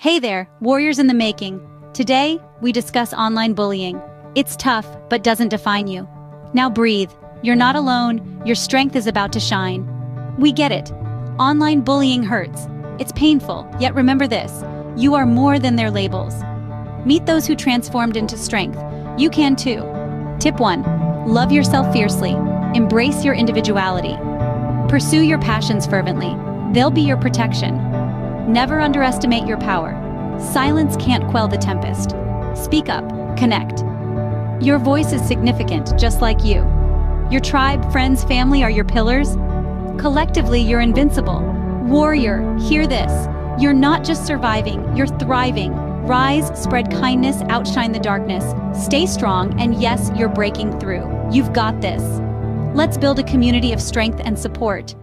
Hey there, warriors in the making. Today, we discuss online bullying. It's tough, but doesn't define you. Now breathe. You're not alone. Your strength is about to shine. We get it. Online bullying hurts. It's painful, yet remember this. You are more than their labels. Meet those who transformed into strength. You can too. Tip 1. Love yourself fiercely. Embrace your individuality. Pursue your passions fervently. They'll be your protection. Never underestimate your power. Silence can't quell the tempest. Speak up, connect. Your voice is significant, just like you. Your tribe, friends, family are your pillars. Collectively, you're invincible. Warrior, hear this. You're not just surviving, you're thriving. Rise, spread kindness, outshine the darkness. Stay strong, and yes, you're breaking through. You've got this. Let's build a community of strength and support.